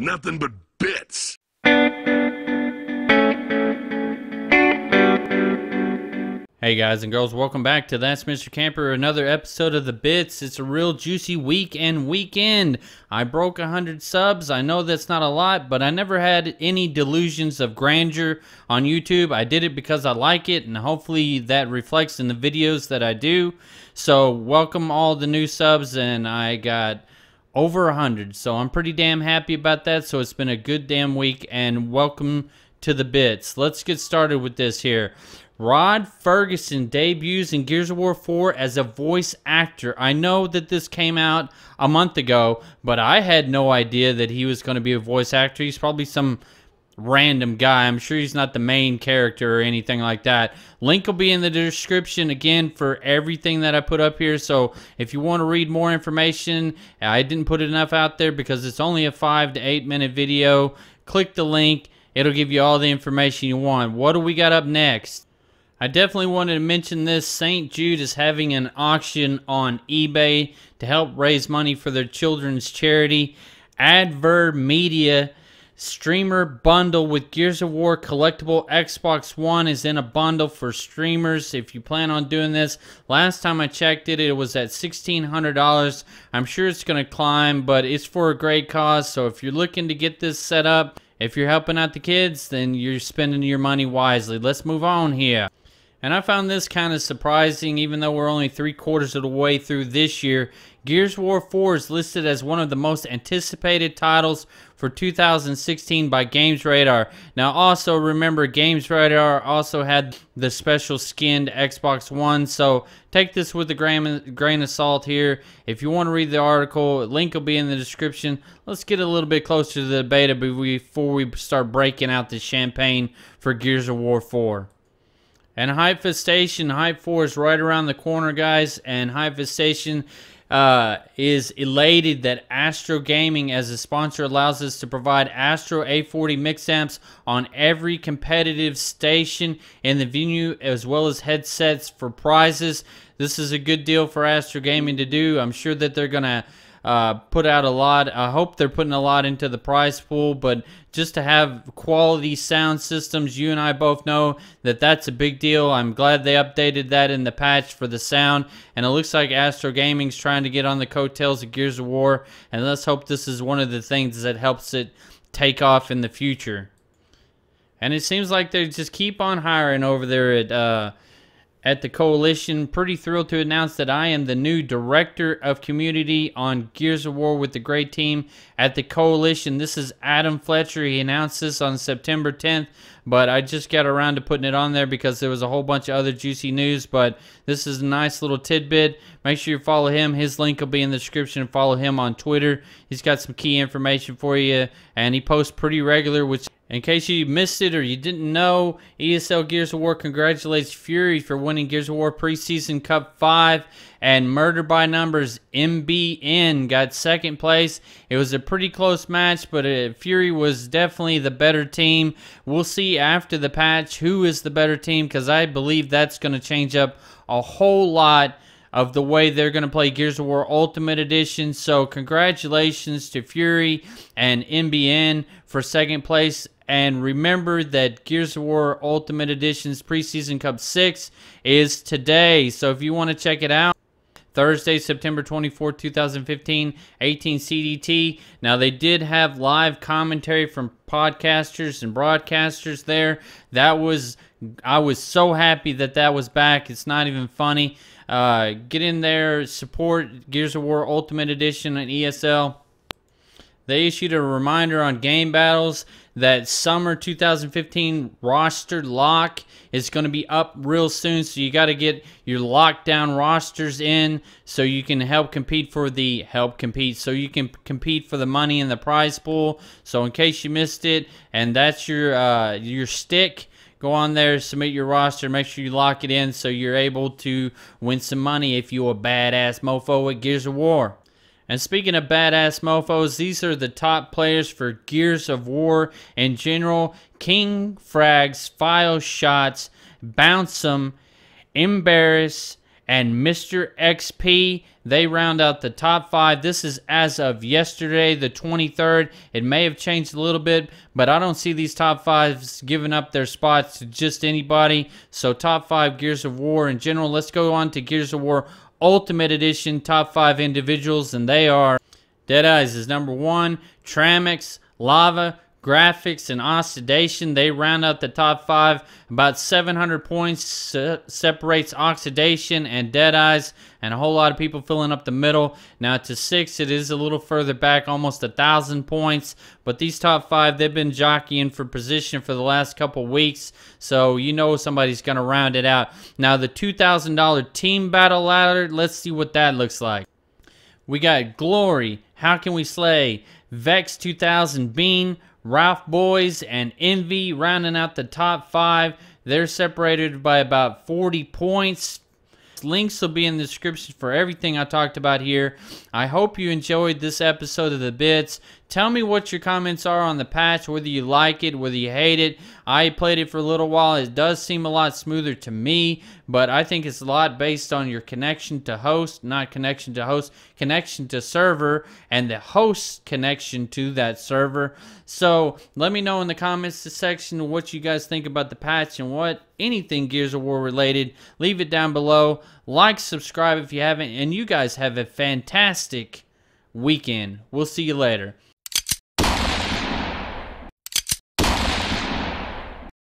Nothing but bits. Hey guys and girls, welcome back to That's Mr. Camper, another episode of The Bits. It's a real juicy week and weekend. I broke 100 subs. I know that's not a lot, but I never had any delusions of grandeur on YouTube. I did it because I like it, and hopefully that reflects in the videos that I do. So welcome all the new subs, and I got over 100, so I'm pretty damn happy about that. So it's been a good damn week, and welcome to The Bits. Let's get started with this here. Rod Fergusson debuts in Gears of War 4 as a voice actor. I know that this came out a month ago, but I had no idea that he was going to be a voice actor. He's probably some random guy. I'm sure he's not the main character or anything like that. Link will be in the description again for everything that I put up here. So if you want to read more information, I didn't put enough out there because it's only a 5 to 8 minute video. Click the link. It'll give you all the information you want. What do we got up next? I definitely wanted to mention this. Saint Jude is having an auction on eBay to help raise money for their children's charity. AVerMedia streamer bundle with Gears of War collectible Xbox One is in a bundle for streamers. If you plan on doing this, last time I checked it, it was at $1,600. I'm sure it's going to climb, but it's for a great cause. So if you're looking to get this set up, if you're helping out the kids, then you're spending your money wisely. Let's move on here. And I found this kind of surprising, even though we're only 3/4 of the way through this year. Gears of War 4 is listed as one of the most anticipated titles for 2016 by GamesRadar. Now also remember, GamesRadar also had the special skinned Xbox One, so take this with a grain of salt here. If you want to read the article, link will be in the description. Let's get a little bit closer to the beta before we start breaking out the champagne for Gears of War 4. And Hypha Station, Hype 4 is right around the corner, guys. And Hypha Station is elated that Astro Gaming, as a sponsor, allows us to provide Astro A40 mix amps on every competitive station in the venue, as well as headsets for prizes. This is a good deal for Astro Gaming to do. I'm sure that they're going to put out a lot. I hope they're putting a lot into the prize pool, but just to have quality sound systems, you and I both know that that's a big deal. I'm glad they updated that in the patch for the sound, and it looks like Astro Gaming's trying to get on the coattails of Gears of War, and let's hope this is one of the things that helps it take off in the future. And it seems like they just keep on hiring over there at the Coalition. Pretty thrilled to announce that I am the new Director of Community on Gears of War with the great team at the Coalition. This is Adam Fletcher. He announced this on September 10th, but I just got around to putting it on there because there was a whole bunch of other juicy news, but this is a nice little tidbit. Make sure you follow him. His link will be in the description. Follow him on Twitter. He's got some key information for you, and he posts pretty regular, which, in case you missed it or you didn't know, ESL Gears of War congratulates Fury for winning Gears of War Preseason Cup 5, and Murder by Numbers MBN got second place. It was a pretty close match, but Fury was definitely the better team. We'll see after the patch who is the better team, because I believe that's going to change up a whole lot of the way they're going to play Gears of War Ultimate Edition. So congratulations to Fury and MBN for second place. And remember that Gears of War Ultimate Edition's Preseason Cup 6 is today. So if you want to check it out, Thursday, September 24, 2015, 18 CDT. Now, they did have live commentary from podcasters and broadcasters there. I was so happy that that was back. It's not even funny. Get in there, support Gears of War Ultimate Edition and ESL. They issued a reminder on Game Battles that summer 2015 roster lock is going to be up real soon, so you got to get your lockdown rosters in so you can compete for the money in the prize pool. So in case you missed it, and that's your stick, go on there, submit your roster, make sure you lock it in so you're able to win some money if you're a badass mofo at Gears of War. And speaking of badass mofos, these are the top players for Gears of War in general. King Frags, File Shots, Bounce Em, Embarrass, and Mr. XP. They round out the top five. This is as of yesterday, the 23rd. It may have changed a little bit, but I don't see these top fives giving up their spots to just anybody. So top five Gears of War in general. Let's go on to Gears of War Ultimate Edition top five individuals, and they are Dead Eyes is number one, Tramix, Lava, Graphics, and Oxidation. They round out the top five. About 700 points separates Oxidation and Dead Eyes, and a whole lot of people filling up the middle. Now to six, it is a little further back, almost 1,000 points. But these top five, they've been jockeying for position for the last couple weeks, so you know somebody's going to round it out. Now the $2,000 team battle ladder, let's see what that looks like. We got Glory, How Can We Slay, Vex 2000, Bean, Ralph Boys, and Envy rounding out the top five. They're separated by about 40 points. Links will be in the description for everything I talked about here. I hope you enjoyed this episode of The Bits. Tell me what your comments are on the patch, whether you like it, whether you hate it. I played it for a little while. It does seem a lot smoother to me, but I think it's a lot based on your connection to host, not connection to host, connection to server, and the host's connection to that server. So let me know in the comments section what you guys think about the patch and what anything Gears of War related. Leave it down below. Like, subscribe if you haven't, and you guys have a fantastic weekend. We'll see you later.